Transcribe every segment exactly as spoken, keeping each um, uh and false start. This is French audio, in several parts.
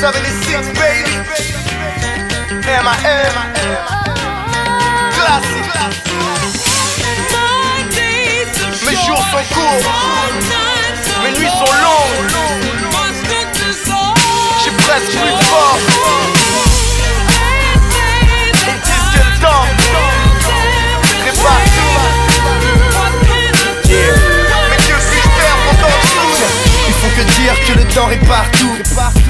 seventy-six, baby. M A M Classique. Mes jours sont courts, mes nuits sont longues. J'ai presque plus de force. Que le temps est partout.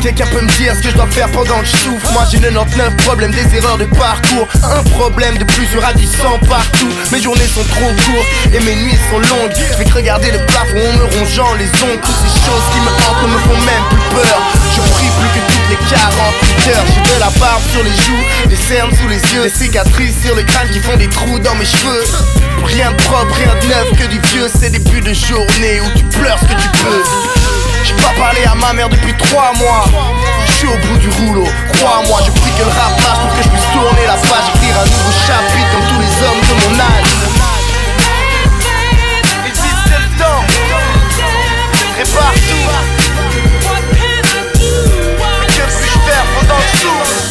Quelqu'un peut me dire ce que je dois faire pendant que je souffre. Moi j'ai quatre-vingt-dix-neuf problèmes, des erreurs de parcours. Un problème de plus, sur à dix cents partout. Mes journées sont trop courtes et mes nuits sont longues. Je fais que regarder le plafond en me rongeant les ongles. Toutes ces choses qui me hantent ne me font même plus peur. Je prie plus que toutes les quarante-huit heures. J'ai de la barbe sur les joues, des cernes sous les yeux, des cicatrices sur le crâne qui font des trous dans mes cheveux. Rien de propre, rien de neuf, que du vieux. C'est début de journée où tu pleures ce que tu peux. J'ai pas parlé à ma mère depuis trois mois. Je suis au bout du rouleau, crois-moi. Je prie que le rap marche pour que je puisse tourner la page, écrire un nouveau chapitre comme tous les hommes de mon âge. Il dit le temps, prépare tout. Mais que puis-je faire pendant que je souffre?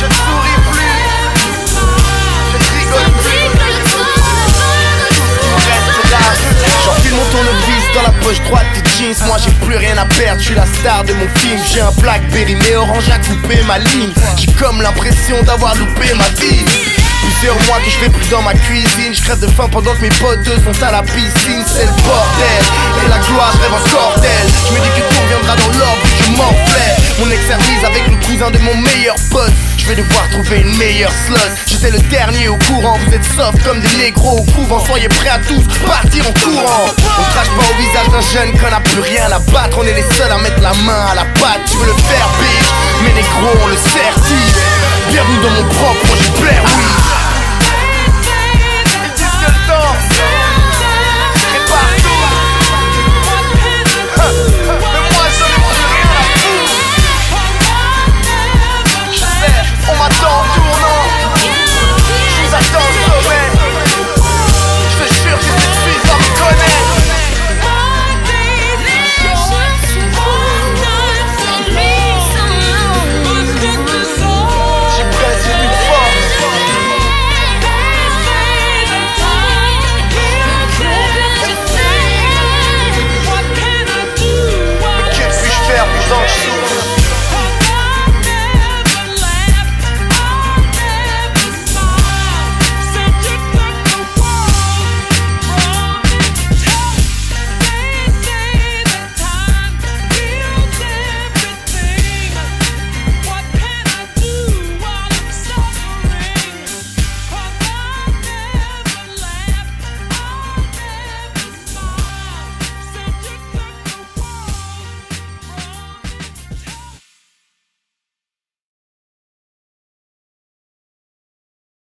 Je ne souris plus, je ne rigole plus. On reste là, j'enfile mon tournevis dans la poche droite du jeans. Moi j'ai plus rien à perdre, je suis la star de mon film. J'ai un Blackberry mais orange à couper ma ligne. J'ai comme l'impression d'avoir loupé ma vie. Plusieurs mois que je vais plus dans ma cuisine. Je crève de faim pendant que mes potes sont à la piscine. C'est le bordel, et la gloire je rêve encore d'elle. Je me dis que tout reviendra dans l'ordre, je m'enflaire. Mon ex-service avec le cousin de mon meilleur pote. Je vais devoir trouver une meilleure slot. J'étais le dernier au courant. Vous êtes soft comme des négros au couvent. Soyez prêts à tous partir en courant. On crache pas au visage d'un jeune qu'on n'a plus rien à battre. On est les seuls à mettre la main à la patte. Tu veux le faire, bitch? Mes négros, on le certifie. Bienvenue dans mon propre projet, Blair, oui.